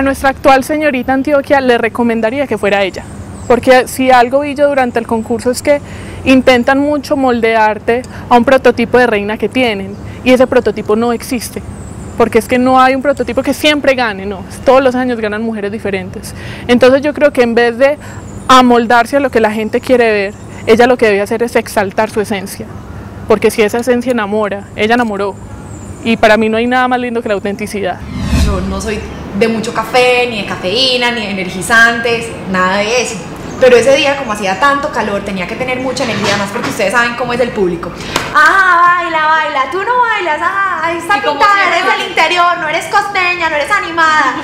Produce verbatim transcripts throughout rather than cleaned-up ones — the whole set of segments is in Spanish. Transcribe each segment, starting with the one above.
A nuestra actual señorita Antioquia le recomendaría que fuera ella, porque si algo vi yo durante el concurso es que intentan mucho moldearte a un prototipo de reina que tienen, y ese prototipo no existe, porque es que no hay un prototipo que siempre gane, no, todos los años ganan mujeres diferentes. Entonces yo creo que en vez de amoldarse a lo que la gente quiere ver, ella lo que debe hacer es exaltar su esencia, porque si esa esencia enamora, ella enamoró, y para mí no hay nada más lindo que la autenticidad. Yo no soy de mucho café, ni de cafeína, ni de energizantes, nada de eso. Pero ese día, como hacía tanto calor, tenía que tener mucha energía, más porque ustedes saben cómo es el público. ¡Ah, baila, baila! ¡Tú no bailas! ¡Ah, ahí está pintada! ¡Eres del interior! ¡No eres costeña! ¡No eres animada!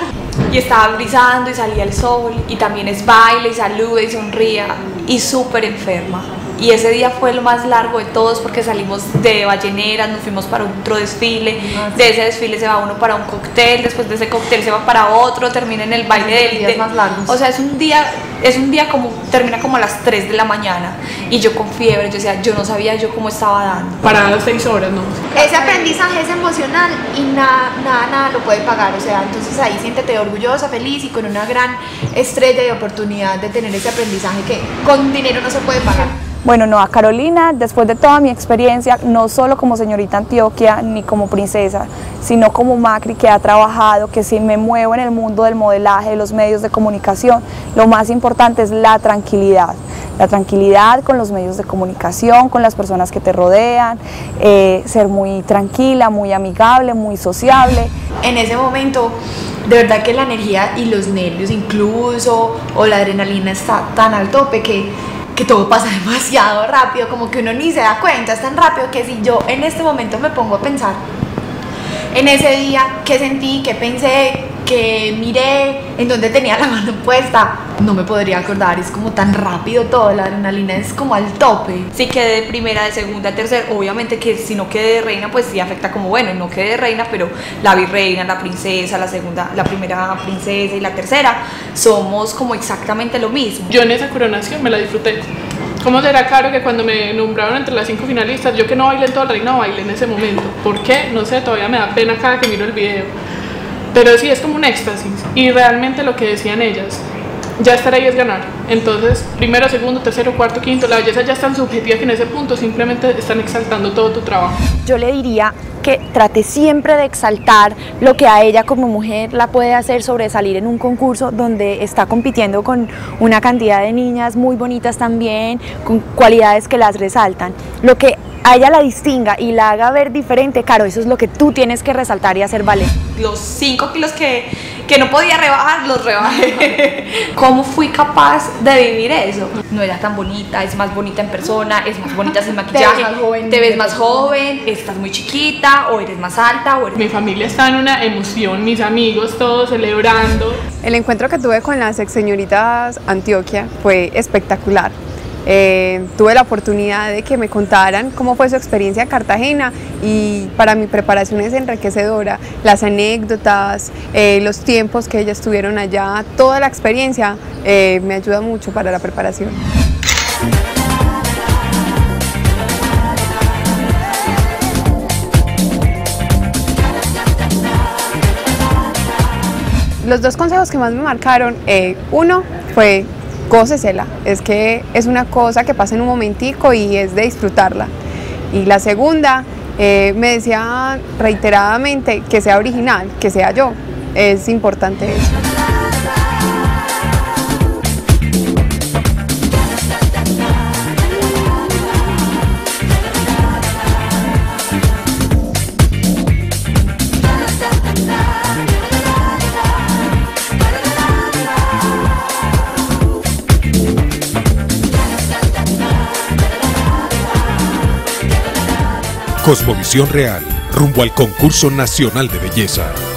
Y estaba brisando y salía el sol, y también es baile, y salude, y sonría, y súper enferma. Y ese día fue lo más largo de todos porque salimos de balleneras, nos fuimos para otro desfile, de ese desfile se va uno para un cóctel, después de ese cóctel se va para otro, termina en el baile del día más largo. O sea, es un día, es un día como, termina como a las tres de la mañana y yo con fiebre, yo decía, yo no sabía yo cómo estaba dando. Para las seis horas, ¿no? Ese aprendizaje es emocional y nada, nada, nada lo puede pagar, o sea, entonces ahí siéntete orgullosa, feliz y con una gran estrella de oportunidad de tener ese aprendizaje que con dinero no se puede pagar. Bueno, no, a Carolina, después de toda mi experiencia, no solo como señorita Antioquia ni como princesa, sino como Macri que ha trabajado, que si me muevo en el mundo del modelaje, de los medios de comunicación, lo más importante es la tranquilidad. La tranquilidad con los medios de comunicación, con las personas que te rodean, eh, ser muy tranquila, muy amigable, muy sociable. En ese momento, de verdad que la energía y los nervios incluso, o la adrenalina está tan al tope que... que todo pasa demasiado rápido, como que uno ni se da cuenta, es tan rápido que si yo en este momento me pongo a pensar en ese día, qué sentí, qué pensé, qué miré, en dónde tenía la mano puesta, no me podría acordar, es como tan rápido todo, la adrenalina es como al tope. Si quedé de primera, de segunda, de tercera, obviamente que si no quedé de reina, pues sí afecta como, bueno, no quedé de reina, pero la virreina, la princesa, la segunda, la primera princesa y la tercera, somos como exactamente lo mismo. Yo en esa coronación me la disfruté. ¿Cómo será, Caro, que cuando me nombraron entre las cinco finalistas, yo que no bailé en todo el reino, bailé en ese momento? ¿Por qué? No sé, todavía me da pena cada que miro el video. Pero sí, es como un éxtasis, y realmente lo que decían ellas, ya estar ahí es ganar. Entonces, primero, segundo, tercero, cuarto, quinto, la belleza ya es tan subjetiva que en ese punto simplemente están exaltando todo tu trabajo. Yo le diría que trate siempre de exaltar lo que a ella como mujer la puede hacer sobresalir en un concurso donde está compitiendo con una cantidad de niñas muy bonitas también, con cualidades que las resaltan. Lo que a ella la distinga y la haga ver diferente, claro, eso es lo que tú tienes que resaltar y hacer valer. Los cinco kilos que, que no podía rebajar, los rebajé. ¿Cómo fui capaz de vivir eso? No era tan bonita, es más bonita en persona, es más bonita sin maquillaje, te ves más joven, estás muy chiquita, o eres más alta, o eres... Mi familia está en una emoción, mis amigos todos celebrando. El encuentro que tuve con las ex señoritas Antioquia fue espectacular. Eh, tuve la oportunidad de que me contaran cómo fue su experiencia en Cartagena y para mi preparación es enriquecedora, las anécdotas, eh, los tiempos que ellas estuvieron allá, toda la experiencia eh, me ayuda mucho para la preparación. Los dos consejos que más me marcaron, eh, uno fue... gócesela, es que es una cosa que pasa en un momentico y es de disfrutarla. Y la segunda, eh, me decía reiteradamente que sea original, que sea yo, es importante eso. Cosmovisión Real, rumbo al Concurso Nacional de Belleza.